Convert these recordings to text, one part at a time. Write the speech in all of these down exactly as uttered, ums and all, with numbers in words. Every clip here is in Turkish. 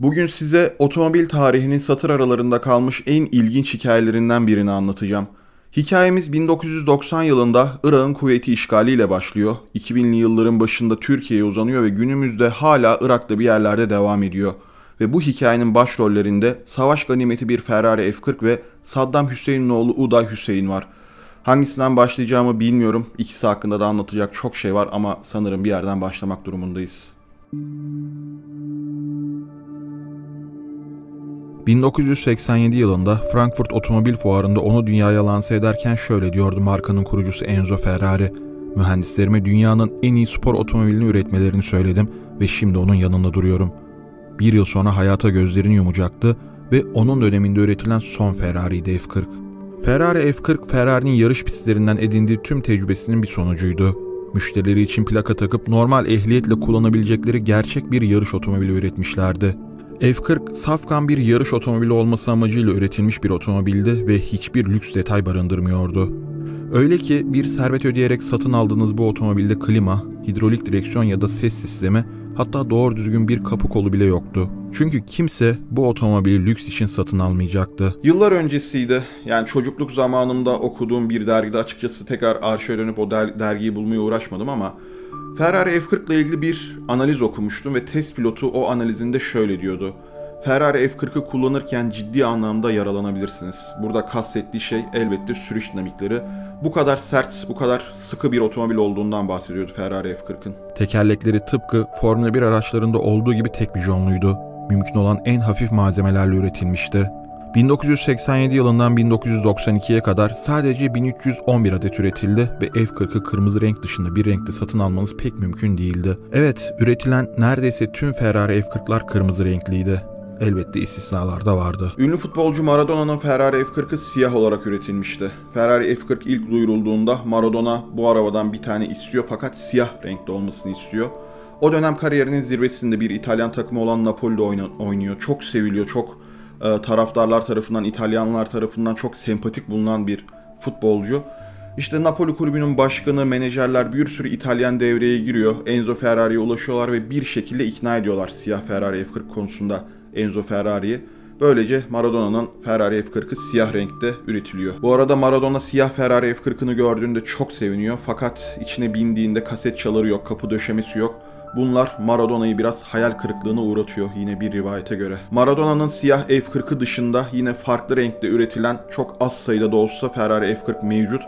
Bugün size otomobil tarihinin satır aralarında kalmış en ilginç hikayelerinden birini anlatacağım. Hikayemiz bin dokuz yüz doksan yılında Irak'ın Kuveyt'i işgaliyle başlıyor. iki binli yılların başında Türkiye'ye uzanıyor ve günümüzde hala Irak'ta bir yerlerde devam ediyor. Ve bu hikayenin başrollerinde savaş ganimeti bir Ferrari F kırk ve Saddam Hüseyin'in oğlu Uday Hüseyin var. Hangisinden başlayacağımı bilmiyorum. İkisi hakkında da anlatacak çok şey var ama sanırım bir yerden başlamak durumundayız. bin dokuz yüz seksen yedi yılında Frankfurt Otomobil Fuarı'nda onu dünyaya lanse ederken şöyle diyordu markanın kurucusu Enzo Ferrari. Mühendislerime dünyanın en iyi spor otomobilini üretmelerini söyledim ve şimdi onun yanında duruyorum. Bir yıl sonra hayata gözlerini yumacaktı ve onun döneminde üretilen son Ferrari'ydi F kırk. Ferrari F kırk, Ferrari'nin yarış pistlerinden edindiği tüm tecrübesinin bir sonucuydu. Müşterileri için plaka takıp normal ehliyetle kullanabilecekleri gerçek bir yarış otomobili üretmişlerdi. F kırk, safkan bir yarış otomobili olması amacıyla üretilmiş bir otomobildi ve hiçbir lüks detay barındırmıyordu. Öyle ki bir servet ödeyerek satın aldığınız bu otomobilde klima, hidrolik direksiyon ya da ses sistemi, hatta doğru düzgün bir kapı kolu bile yoktu. Çünkü kimse bu otomobili lüks için satın almayacaktı. Yıllar öncesiydi. Yani çocukluk zamanımda okuduğum bir dergide açıkçası tekrar arşive dönüp o der dergiyi bulmaya uğraşmadım ama Ferrari F kırk ile ilgili bir analiz okumuştum ve test pilotu o analizinde şöyle diyordu. Ferrari F kırk'ı kullanırken ciddi anlamda yaralanabilirsiniz. Burada kastettiği şey elbette sürüş dinamikleri. Bu kadar sert, bu kadar sıkı bir otomobil olduğundan bahsediyordu Ferrari F kırk'ın. Tekerlekleri tıpkı Formula bir araçlarında olduğu gibi tek bijonluydu. Mümkün olan en hafif malzemelerle üretilmişti. bin dokuz yüz seksen yedi yılından bin dokuz yüz doksan iki'ye kadar sadece bin üç yüz on bir adet üretildi ve F kırk'ı kırmızı renk dışında bir renkte satın almanız pek mümkün değildi. Evet, üretilen neredeyse tüm Ferrari F kırk'lar kırmızı renkliydi. Elbette istisnalar da vardı. Ünlü futbolcu Maradona'nın Ferrari F kırk'ı siyah olarak üretilmişti. Ferrari F kırk ilk duyurulduğunda Maradona bu arabadan bir tane istiyor fakat siyah renkte olmasını istiyor. O dönem kariyerinin zirvesinde bir İtalyan takımı olan Napoli'de oynuyor. Çok seviliyor, çok e, taraftarlar tarafından, İtalyanlar tarafından çok sempatik bulunan bir futbolcu. İşte Napoli kulübünün başkanı, menajerler, bir sürü İtalyan devreye giriyor. Enzo Ferrari'ye ulaşıyorlar ve bir şekilde ikna ediyorlar siyah Ferrari F kırk konusunda Enzo Ferrari'yi. Böylece Maradona'nın Ferrari F kırk'ı siyah renkte üretiliyor. Bu arada Maradona siyah Ferrari F kırk'ını gördüğünde çok seviniyor. Fakat içine bindiğinde kaset çaları yok, kapı döşemesi yok. Bunlar Maradona'yı biraz hayal kırıklığına uğratıyor yine bir rivayete göre. Maradona'nın siyah F kırk'ı dışında yine farklı renkte üretilen çok az sayıda da olsa Ferrari F kırk mevcut.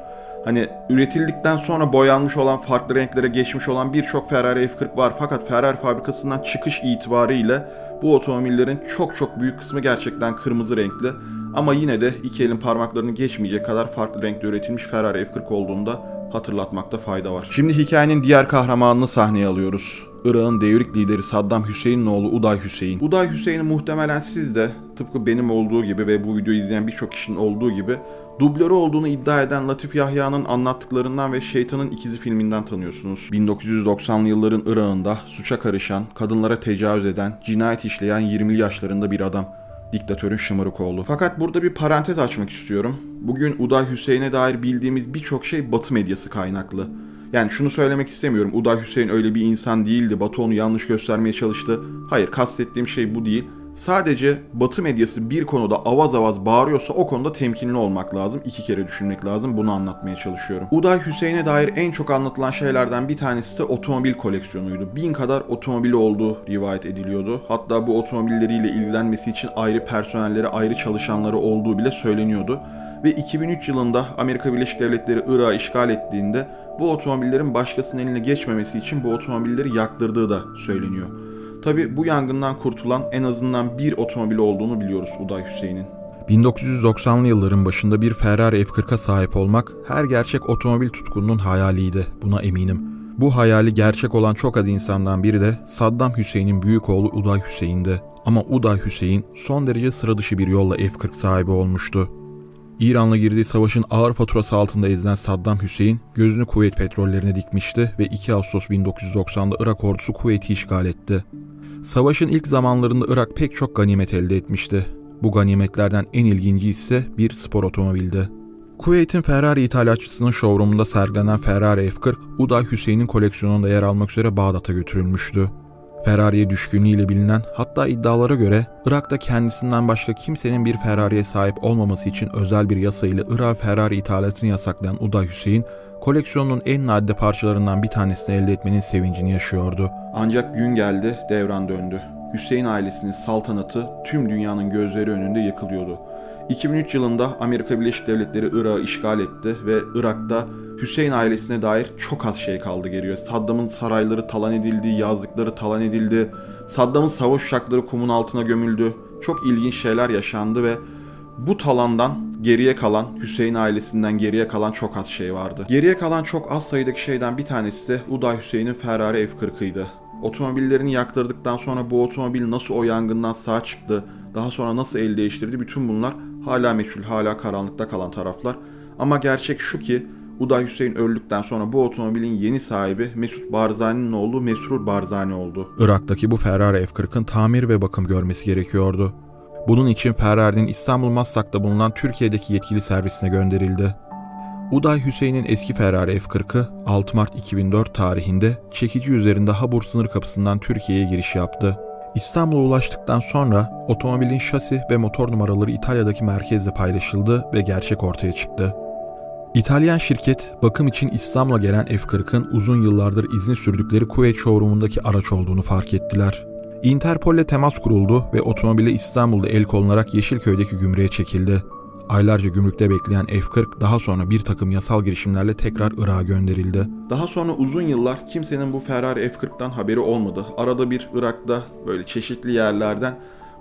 Hani üretildikten sonra boyanmış olan, farklı renklere geçmiş olan birçok Ferrari F kırk var. Fakat Ferrari fabrikasından çıkış itibariyle bu otomobillerin çok çok büyük kısmı gerçekten kırmızı renkli. Ama yine de iki elin parmaklarını geçmeyecek kadar farklı renkte üretilmiş Ferrari F kırk olduğunda hatırlatmakta fayda var. Şimdi hikayenin diğer kahramanını sahneye alıyoruz. Irak'ın devrik lideri Saddam Hüseyin'in oğlu Uday Hüseyin. Uday Hüseyin'i muhtemelen siz de tıpkı benim olduğu gibi ve bu videoyu izleyen birçok kişinin olduğu gibi dublörü olduğunu iddia eden Latif Yahya'nın anlattıklarından ve Şeytanın İkizi filminden tanıyorsunuz. bin dokuz yüz doksanlı yılların Irak'ında suça karışan, kadınlara tecavüz eden, cinayet işleyen yirmili yaşlarında bir adam. Diktatörün şımarık oğlu. Fakat burada bir parantez açmak istiyorum. Bugün Uday Hüseyin'e dair bildiğimiz birçok şey Batı medyası kaynaklı. Yani şunu söylemek istemiyorum. Uday Hüseyin öyle bir insan değildi. Batı onu yanlış göstermeye çalıştı. Hayır, kastettiğim şey bu değil. Sadece Batı medyası bir konuda avaz avaz bağırıyorsa o konuda temkinli olmak lazım. İki kere düşünmek lazım. Bunu anlatmaya çalışıyorum. Uday Hüseyin'e dair en çok anlatılan şeylerden bir tanesi de otomobil koleksiyonuydu. Bin kadar otomobili olduğu rivayet ediliyordu. Hatta bu otomobilleriyle ilgilenmesi için ayrı personelleri, ayrı çalışanları olduğu bile söyleniyordu. Ve iki bin üç yılında Amerika Birleşik Devletleri Irak'ı işgal ettiğinde bu otomobillerin başkasının eline geçmemesi için bu otomobilleri yaktırdığı da söyleniyor. Tabi bu yangından kurtulan en azından bir otomobil olduğunu biliyoruz Uday Hüseyin'in. bin dokuz yüz doksanlı yılların başında bir Ferrari F kırk'a sahip olmak her gerçek otomobil tutkununun hayaliydi, buna eminim. Bu hayali gerçek olan çok az insandan biri de Saddam Hüseyin'in büyük oğlu Uday Hüseyin'di. Ama Uday Hüseyin son derece sıra dışı bir yolla F kırk sahibi olmuştu. İran'la girdiği savaşın ağır faturası altında ezilen Saddam Hüseyin gözünü Kuveyt petrollerine dikmişti ve iki Ağustos bin dokuz yüz doksan'da Irak ordusu Kuveyt'i işgal etti. Savaşın ilk zamanlarında Irak pek çok ganimet elde etmişti. Bu ganimetlerden en ilginci ise bir spor otomobildi. Kuveyt'in Ferrari ithalatçısının showroomunda sergilenen Ferrari F kırk, Uday Hüseyin'in koleksiyonunda yer almak üzere Bağdat'a götürülmüştü. Ferrari'ye düşkünlüğüyle bilinen, hatta iddialara göre Irak'ta kendisinden başka kimsenin bir Ferrari'ye sahip olmaması için özel bir yasayla Irak'a Ferrari ithalatını yasaklayan Uday Hüseyin, koleksiyonun en nadide parçalarından bir tanesini elde etmenin sevincini yaşıyordu. Ancak gün geldi, devran döndü. Hüseyin ailesinin saltanatı tüm dünyanın gözleri önünde yıkılıyordu. iki bin üç yılında Amerika Birleşik Devletleri Irak'ı işgal etti ve Irak'ta Hüseyin ailesine dair çok az şey kaldı geriye. Saddam'ın sarayları talan edildi, yazlıkları talan edildi, Saddam'ın savaş uçakları kumun altına gömüldü. Çok ilginç şeyler yaşandı ve bu talandan geriye kalan, Hüseyin ailesinden geriye kalan çok az şey vardı. Geriye kalan çok az sayıdaki şeyden bir tanesi de Uday Hüseyin'in Ferrari F kırkıydı. Otomobillerini yaktırdıktan sonra bu otomobil nasıl o yangından sağ çıktı, daha sonra nasıl el değiştirdi, bütün bunlar hala meçhul, hala karanlıkta kalan taraflar. Ama gerçek şu ki Uday Hüseyin öldükten sonra bu otomobilin yeni sahibi Mesut Barzani'nin oğlu Mesrur Barzani oldu. Irak'taki bu Ferrari F kırkın tamir ve bakım görmesi gerekiyordu. Bunun için Ferrari'nin İstanbul Maslak'ta bulunan Türkiye'deki yetkili servisine gönderildi. Uday Hüseyin'in eski Ferrari F kırkı altı Mart iki bin dört tarihinde çekici üzerinde Habur sınır kapısından Türkiye'ye giriş yaptı. İstanbul'a ulaştıktan sonra otomobilin şasi ve motor numaraları İtalya'daki merkezle paylaşıldı ve gerçek ortaya çıktı. İtalyan şirket, bakım için İstanbul'a gelen F kırkın uzun yıllardır izni sürdükleri Kuveyt showroomundaki araç olduğunu fark ettiler. Interpol'le temas kuruldu ve otomobile İstanbul'da el konunarak Yeşilköy'deki gümrüğe çekildi. Aylarca gümrükte bekleyen F kırk daha sonra bir takım yasal girişimlerle tekrar Irak'a gönderildi. Daha sonra uzun yıllar kimsenin bu Ferrari F kırktan haberi olmadı. Arada bir Irak'ta böyle çeşitli yerlerden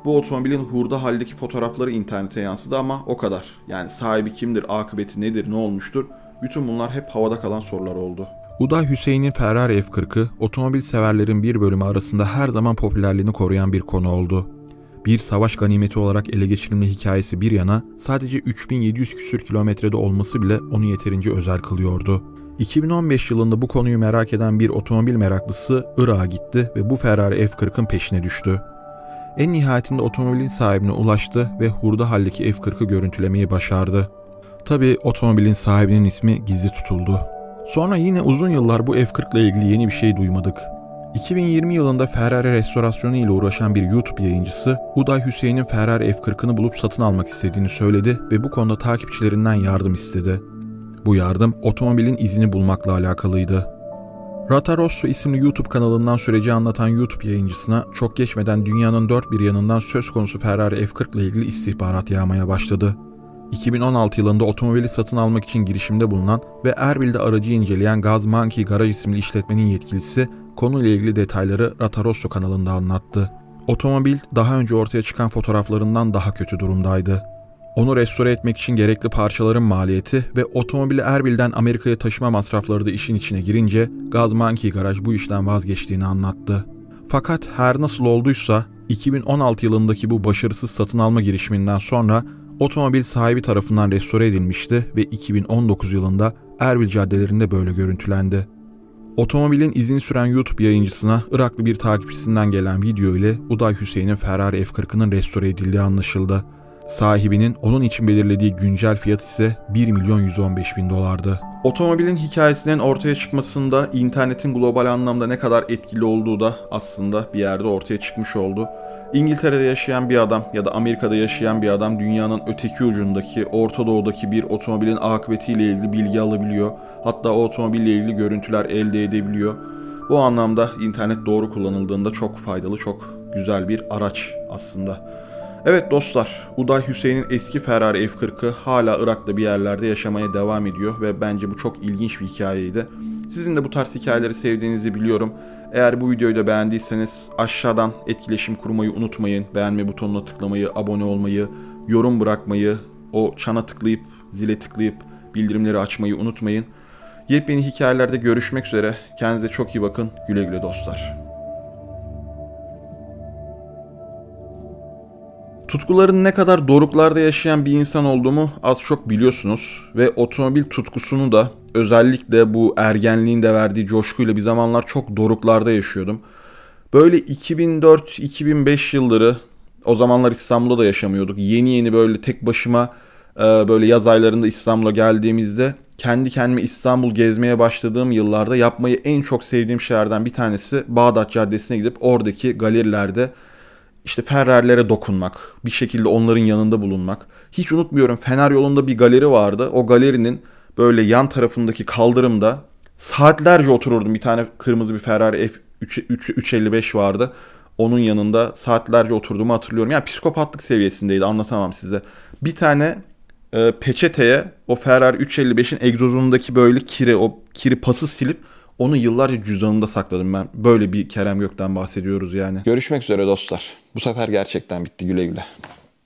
bu otomobilin hurda haldeki fotoğrafları internete yansıdı ama o kadar. Yani sahibi kimdir, akıbeti nedir, ne olmuştur? Bütün bunlar hep havada kalan sorular oldu. Uday Hüseyin'in Ferrari F kırkı otomobil severlerin bir bölümü arasında her zaman popülerliğini koruyan bir konu oldu. Bir savaş ganimeti olarak ele geçirilme hikayesi bir yana, sadece üç bin yedi yüz küsür kilometrede olması bile onu yeterince özel kılıyordu. iki bin on beş yılında bu konuyu merak eden bir otomobil meraklısı Irak'a gitti ve bu Ferrari F kırkın peşine düştü. En nihayetinde otomobilin sahibine ulaştı ve hurda haldeki F kırkı görüntülemeyi başardı. Tabii otomobilin sahibinin ismi gizli tutuldu. Sonra yine uzun yıllar bu F kırk ile ilgili yeni bir şey duymadık. iki bin yirmi yılında Ferrari restorasyonu ile uğraşan bir YouTube yayıncısı, Uday Hüseyin'in Ferrari F kırkını bulup satın almak istediğini söyledi ve bu konuda takipçilerinden yardım istedi. Bu yardım otomobilin izini bulmakla alakalıydı. Ratarosso isimli YouTube kanalından süreci anlatan YouTube yayıncısına çok geçmeden dünyanın dört bir yanından söz konusu Ferrari F kırk ile ilgili istihbarat yağmaya başladı. iki bin on altı yılında otomobili satın almak için girişimde bulunan ve Erbil'de aracı inceleyen Gaz Monkey Garage isimli işletmenin yetkilisi konuyla ilgili detayları Ratarosso kanalında anlattı. Otomobil daha önce ortaya çıkan fotoğraflarından daha kötü durumdaydı. Onu restore etmek için gerekli parçaların maliyeti ve otomobili Erbil'den Amerika'ya taşıma masrafları da işin içine girince Gaz Monkey Garage bu işten vazgeçtiğini anlattı. Fakat her nasıl olduysa iki bin on altı yılındaki bu başarısız satın alma girişiminden sonra otomobil sahibi tarafından restore edilmişti ve iki bin on dokuz yılında Erbil caddelerinde böyle görüntülendi. Otomobilin izini süren YouTube yayıncısına Iraklı bir takipçisinden gelen video ile Uday Hüseyin'in Ferrari F kırkının restore edildiği anlaşıldı. Sahibinin onun için belirlediği güncel fiyat ise bir milyon yüz on beş bin dolardı. Otomobilin hikayesinin ortaya çıkmasında internetin global anlamda ne kadar etkili olduğu da aslında bir yerde ortaya çıkmış oldu. İngiltere'de yaşayan bir adam ya da Amerika'da yaşayan bir adam dünyanın öteki ucundaki, Orta Doğu'daki bir otomobilin akıbetiyle ilgili bilgi alabiliyor. Hatta o otomobille ilgili görüntüler elde edebiliyor. Bu anlamda internet doğru kullanıldığında çok faydalı, çok güzel bir araç aslında. Evet dostlar, Uday Hüseyin'in eski Ferrari F kırkı hala Irak'ta bir yerlerde yaşamaya devam ediyor ve bence bu çok ilginç bir hikayeydi. Sizin de bu tarz hikayeleri sevdiğinizi biliyorum. Eğer bu videoyu da beğendiyseniz aşağıdan etkileşim kurmayı unutmayın. Beğenme butonuna tıklamayı, abone olmayı, yorum bırakmayı, o çana tıklayıp, zile tıklayıp bildirimleri açmayı unutmayın. Yepyeni hikayelerde görüşmek üzere. Kendinize çok iyi bakın. Güle güle dostlar. Tutkuların ne kadar doruklarda yaşayan bir insan olduğumu az çok biliyorsunuz ve otomobil tutkusunu da özellikle bu ergenliğin de verdiği coşkuyla bir zamanlar çok doruklarda yaşıyordum. Böyle iki bin dört iki bin beş yılları, o zamanlar İstanbul'da da yaşamıyorduk. Yeni yeni böyle tek başıma böyle yaz aylarında İstanbul'a geldiğimizde kendi kendime İstanbul gezmeye başladığım yıllarda yapmayı en çok sevdiğim şeylerden bir tanesi Bağdat Caddesi'ne gidip oradaki galerilerde işte Ferrari'lere dokunmak, bir şekilde onların yanında bulunmak. Hiç unutmuyorum, Fener yolunda bir galeri vardı. O galerinin böyle yan tarafındaki kaldırımda saatlerce otururdum. Bir tane kırmızı bir Ferrari F üç elli beş vardı. Onun yanında saatlerce oturduğumu hatırlıyorum. Yani psikopatlık seviyesindeydi, anlatamam size. Bir tane e, peçeteye o Ferrari üç elli beşin egzozundaki böyle kiri, o kiri pası silip onu yıllarca cüzdanımda sakladım ben. Böyle bir Kerem Gök'ten bahsediyoruz yani. Görüşmek üzere dostlar. Bu sefer gerçekten bitti, güle güle.